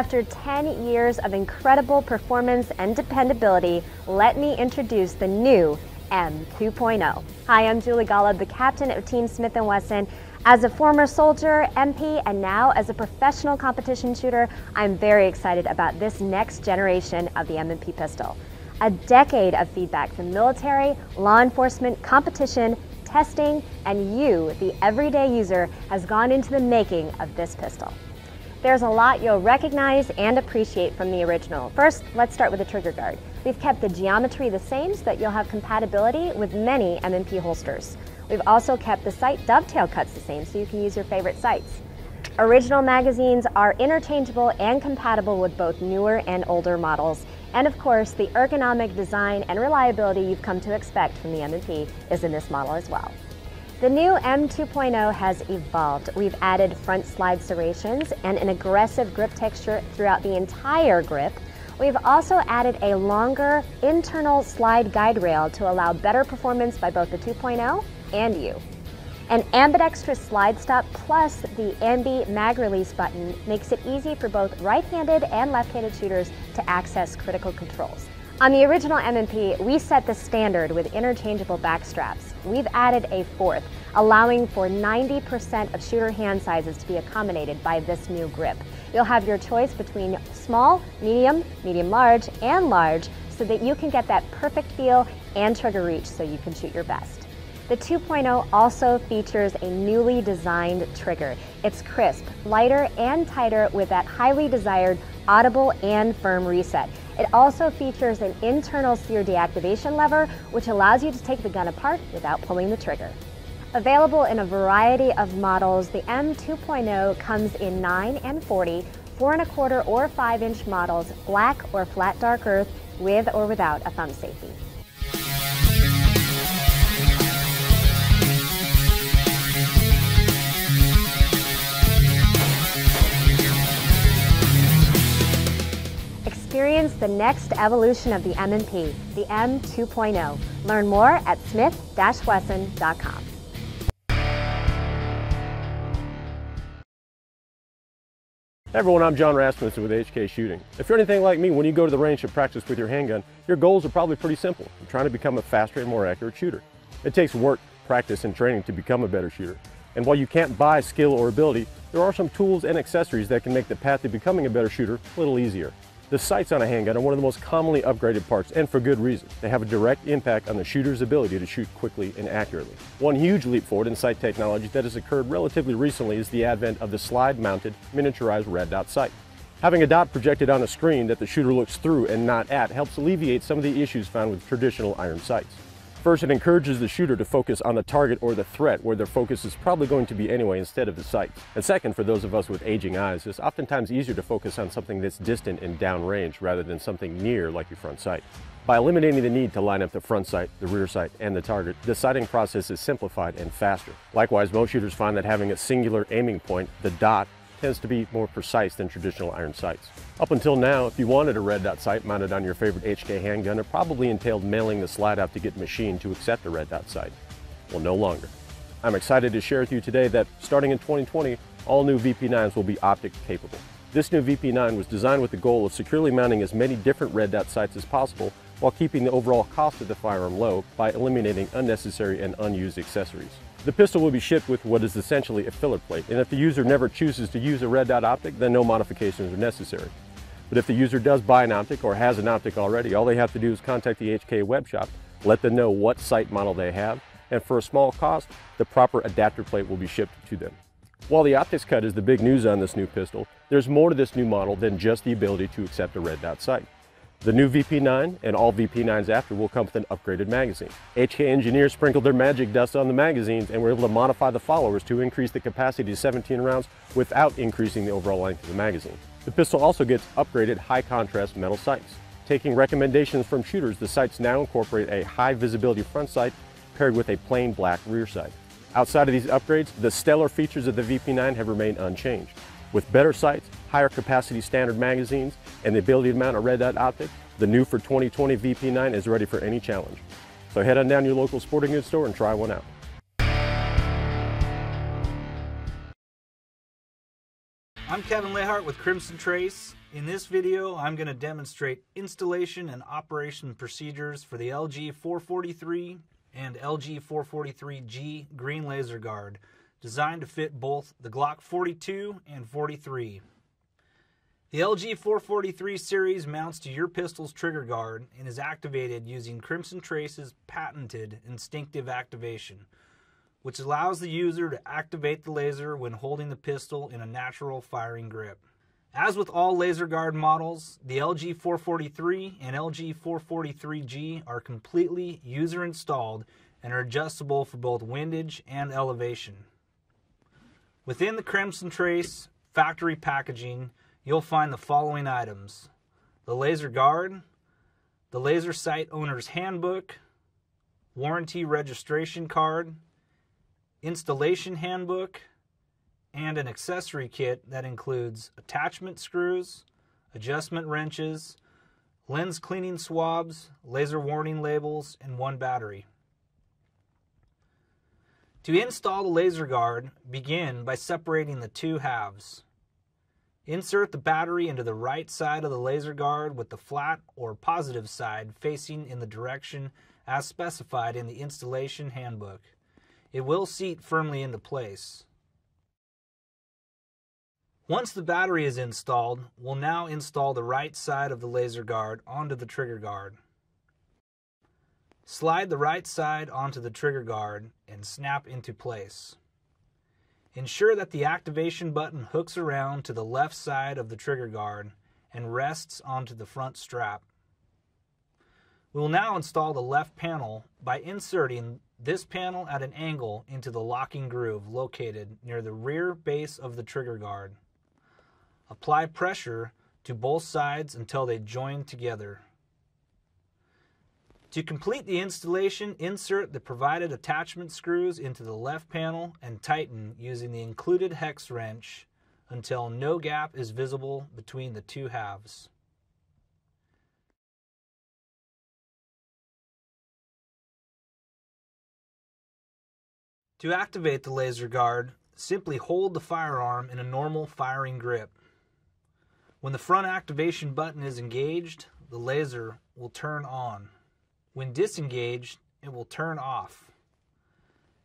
After 10 years of incredible performance and dependability, let me introduce the new M2.0. Hi, I'm Julie Golub, the captain of Team Smith & Wesson. As a former soldier, MP, and now as a professional competition shooter, I'm very excited about this next generation of the M&P pistol. A decade of feedback from military, law enforcement, competition, testing, and you, the everyday user, has gone into the making of this pistol. There's a lot you'll recognize and appreciate from the original. First, let's start with the trigger guard. We've kept the geometry the same so that you'll have compatibility with many M&P holsters. We've also kept the sight dovetail cuts the same so you can use your favorite sights. Original magazines are interchangeable and compatible with both newer and older models. And of course, the ergonomic design and reliability you've come to expect from the M&P is in this model as well. The new M2.0 has evolved. We've added front slide serrations and an aggressive grip texture throughout the entire grip. We've also added a longer internal slide guide rail to allow better performance by both the 2.0 and you. An ambidextrous slide stop plus the ambi mag release button makes it easy for both right-handed and left-handed shooters to access critical controls. On the original M&P, we set the standard with interchangeable back straps. We've added a fourth, allowing for 90% of shooter hand sizes to be accommodated by this new grip. You'll have your choice between small, medium, medium-large, and large so that you can get that perfect feel and trigger reach so you can shoot your best. The 2.0 also features a newly designed trigger. It's crisp, lighter, and tighter with that highly desired audible and firm reset. It also features an internal sear deactivation lever, which allows you to take the gun apart without pulling the trigger. Available in a variety of models, the M2.0 comes in 9 and 40, 4.25 or 5-inch models, black or flat dark earth, with or without a thumb safety. Experience the next evolution of the M&P, the M2.0. Learn more at smith-wesson.com. Hey everyone, I'm John Rasmussen with HK Shooting. If you're anything like me, when you go to the range to practice with your handgun, your goals are probably pretty simple. You're trying to become a faster and more accurate shooter. It takes work, practice, and training to become a better shooter. And while you can't buy skill or ability, there are some tools and accessories that can make the path to becoming a better shooter a little easier. The sights on a handgun are one of the most commonly upgraded parts, and for good reason. They have a direct impact on the shooter's ability to shoot quickly and accurately. One huge leap forward in sight technology that has occurred relatively recently is the advent of the slide-mounted, miniaturized red dot sight. Having a dot projected on a screen that the shooter looks through and not at helps alleviate some of the issues found with traditional iron sights. First, it encourages the shooter to focus on the target or the threat where their focus is probably going to be anyway instead of the sights. And second, for those of us with aging eyes, it's oftentimes easier to focus on something that's distant and downrange rather than something near like your front sight. By eliminating the need to line up the front sight, the rear sight, and the target, the sighting process is simplified and faster. Likewise, most shooters find that having a singular aiming point, the dot, tends to be more precise than traditional iron sights. Up until now, if you wanted a red dot sight mounted on your favorite HK handgun, it probably entailed mailing the slide out to get machined to accept a red dot sight. Well, no longer. I'm excited to share with you today that starting in 2020, all new VP9s will be optic capable. This new VP9 was designed with the goal of securely mounting as many different red dot sights as possible while keeping the overall cost of the firearm low by eliminating unnecessary and unused accessories. The pistol will be shipped with what is essentially a filler plate, and if the user never chooses to use a red dot optic, then no modifications are necessary. But if the user does buy an optic or has an optic already, all they have to do is contact the HK web shop, let them know what sight model they have, and for a small cost, the proper adapter plate will be shipped to them. While the optics cut is the big news on this new pistol, there's more to this new model than just the ability to accept a red dot sight. The new VP9 and all VP9s after will come with an upgraded magazine. HK engineers sprinkled their magic dust on the magazines and were able to modify the followers to increase the capacity to 17 rounds without increasing the overall length of the magazine. The pistol also gets upgraded high contrast metal sights. Taking recommendations from shooters, the sights now incorporate a high visibility front sight paired with a plain black rear sight. Outside of these upgrades, the stellar features of the VP9 have remained unchanged. With better sights, higher capacity standard magazines, and the ability to mount a red dot optic, the new for 2020 VP9 is ready for any challenge. So head on down to your local sporting goods store and try one out. I'm Kevin Leihart with Crimson Trace In this video, I'm going to demonstrate installation and operation procedures for the LG-443 and LG-443G green laser guard, designed to fit both the Glock 42 and 43. The LG-443 series mounts to your pistol's trigger guard and is activated using Crimson Trace's patented instinctive activation, which allows the user to activate the laser when holding the pistol in a natural firing grip. As with all laser guard models, the LG-443 and LG-443G are completely user-installed and are adjustable for both windage and elevation. Within the Crimson Trace factory packaging, you'll find the following items: the laser guard, the laser sight owner's handbook, warranty registration card, installation handbook, and an accessory kit that includes attachment screws, adjustment wrenches, lens cleaning swabs, laser warning labels, and one battery. To install the laser guard, begin by separating the two halves. Insert the battery into the right side of the laser guard with the flat or positive side facing in the direction as specified in the installation handbook. It will seat firmly into place. Once the battery is installed, we'll now install the right side of the laser guard onto the trigger guard. Slide the right side onto the trigger guard and snap into place. Ensure that the activation button hooks around to the left side of the trigger guard and rests onto the front strap. We will now install the left panel by inserting this panel at an angle into the locking groove located near the rear base of the trigger guard. Apply pressure to both sides until they join together. To complete the installation, insert the provided attachment screws into the left panel and tighten using the included hex wrench until no gap is visible between the two halves. To activate the laser guard, simply hold the firearm in a normal firing grip. When the front activation button is engaged, the laser will turn on. When disengaged, it will turn off.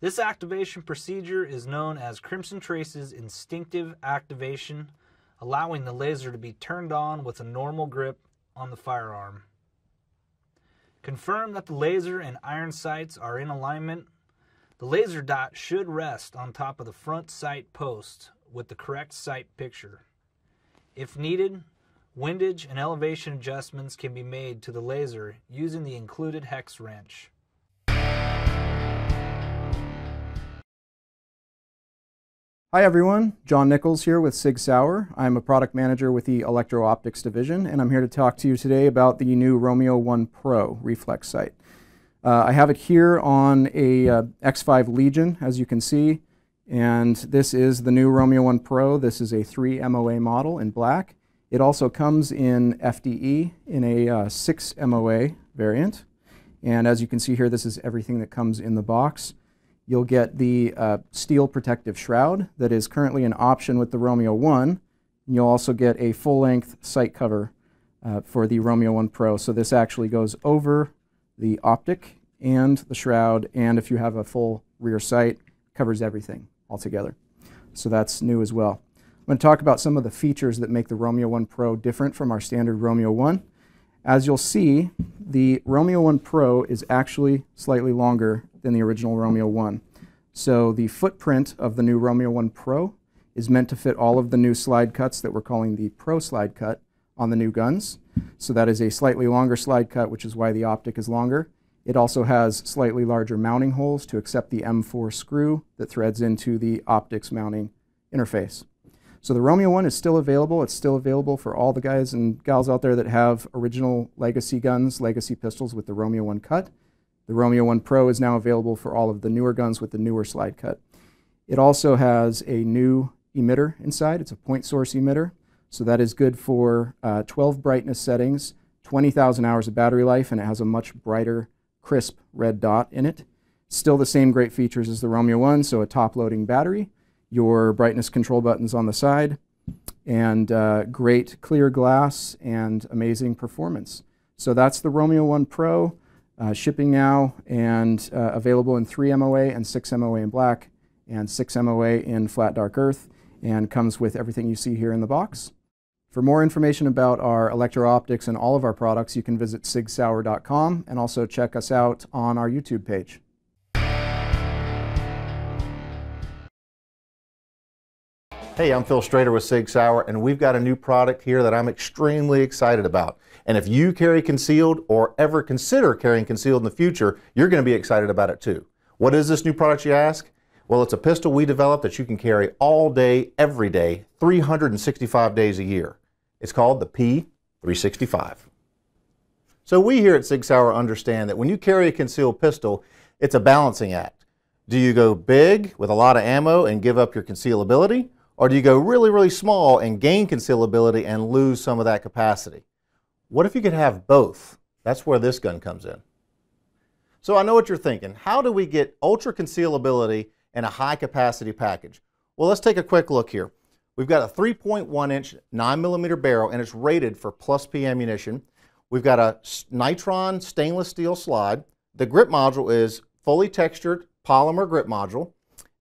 This activation procedure is known as Crimson Trace's instinctive activation, allowing the laser to be turned on with a normal grip on the firearm. Confirm that the laser and iron sights are in alignment. The laser dot should rest on top of the front sight post with the correct sight picture. If needed, windage and elevation adjustments can be made to the laser using the included hex wrench. Hi everyone, John Nichols here with Sig Sauer. I'm a product manager with the Electro-Optics division, and I'm here to talk to you today about the new Romeo 1 Pro reflex sight. I have it here on a X5 Legion, as you can see, and this is the new Romeo 1 Pro. This is a 3 MOA model in black. It also comes in FDE in a 6 MOA variant, and as you can see here, this is everything that comes in the box. You'll get the steel protective shroud that is currently an option with the Romeo 1, and you'll also get a full-length sight cover for the Romeo 1 Pro, so this actually goes over the optic and the shroud, and if you have a full rear sight, covers everything altogether. So that's new as well. I'm going to talk about some of the features that make the Romeo 1 Pro different from our standard Romeo 1. As you'll see, the Romeo 1 Pro is actually slightly longer than the original Romeo 1. So the footprint of the new Romeo 1 Pro is meant to fit all of the new slide cuts that we're calling the Pro slide cut on the new guns. So that is a slightly longer slide cut, which is why the optic is longer. It also has slightly larger mounting holes to accept the M4 screw that threads into the optics mounting interface. So the Romeo 1 is still available. It's still available for all the guys and gals out there that have original legacy guns, legacy pistols with the Romeo 1 cut. The Romeo 1 Pro is now available for all of the newer guns with the newer slide cut. It also has a new emitter inside. It's a point source emitter. So that is good for 12 brightness settings, 20,000 hours of battery life, and it has a much brighter, crisp red dot in it. Still the same great features as the Romeo 1, so a top-loading battery, your brightness control buttons on the side, and great clear glass and amazing performance. So that's the Romeo 1 Pro, shipping now and available in 3 MOA and 6 MOA in black and 6 MOA in flat dark earth, and comes with everything you see here in the box. For more information about our electro-optics and all of our products, you can visit sigsauer.com and also check us out on our YouTube page. Hey, I'm Phil Strader with Sig Sauer, and we've got a new product here that I'm extremely excited about. And if you carry concealed or ever consider carrying concealed in the future, you're going to be excited about it too. What is this new product, you ask? Well, it's a pistol we developed that you can carry all day, every day, 365 days a year. It's called the P365. So we here at Sig Sauer understand that when you carry a concealed pistol, it's a balancing act. Do you go big with a lot of ammo and give up your concealability? Or do you go really, really small and gain concealability and lose some of that capacity? What if you could have both? That's where this gun comes in. So I know what you're thinking. How do we get ultra concealability in a high capacity package? Well, let's take a quick look here. We've got a 3.1-inch 9mm barrel, and it's rated for +P ammunition. We've got a Nitron stainless steel slide. The grip module is fully textured polymer grip module,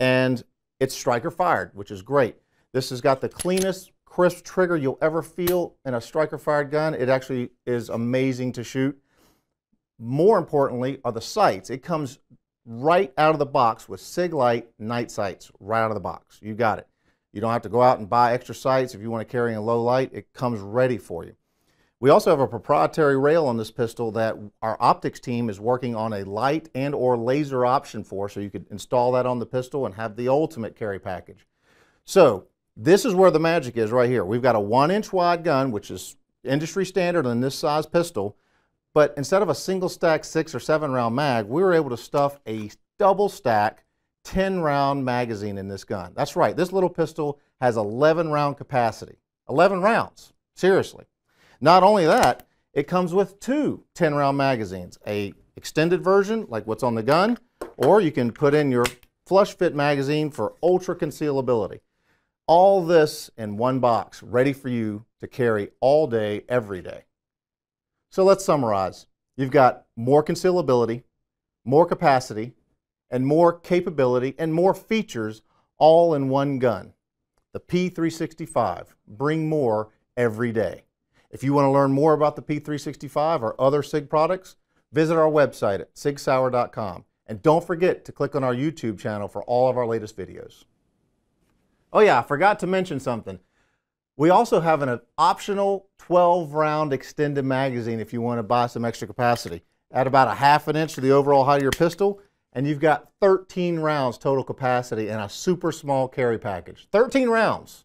and it's striker fired, which is great. This has got the cleanest, crisp trigger you'll ever feel in a striker fired gun. It actually is amazing to shoot. More importantly are the sights. It comes right out of the box with SigLite night sights right out of the box. You got it. You don't have to go out and buy extra sights if you want to carry in low light. It comes ready for you. We also have a proprietary rail on this pistol that our optics team is working on a light and or laser option for, so you could install that on the pistol and have the ultimate carry package. So this is where the magic is right here. We've got a 1-inch wide gun, which is industry standard in this size pistol, but instead of a single stack 6 or 7 round mag, we were able to stuff a double stack 10 round magazine in this gun. That's right, this little pistol has 11 round capacity. 11 rounds, seriously. Not only that, it comes with 2 10-round magazines, a extended version like what's on the gun, or you can put in your flush fit magazine for ultra concealability. All this in one box, ready for you to carry all day, every day. So let's summarize. You've got more concealability, more capacity, and more capability, and more features all in one gun. The P365, bring more every day. If you want to learn more about the P365 or other SIG products, visit our website at sigsauer.com. And don't forget to click on our YouTube channel for all of our latest videos. Oh yeah, I forgot to mention something. We also have an optional 12-round extended magazine if you want to buy some extra capacity. Add about a ½ inch to the overall height of your pistol, and you've got 13 rounds total capacity in a super small carry package. 13 rounds!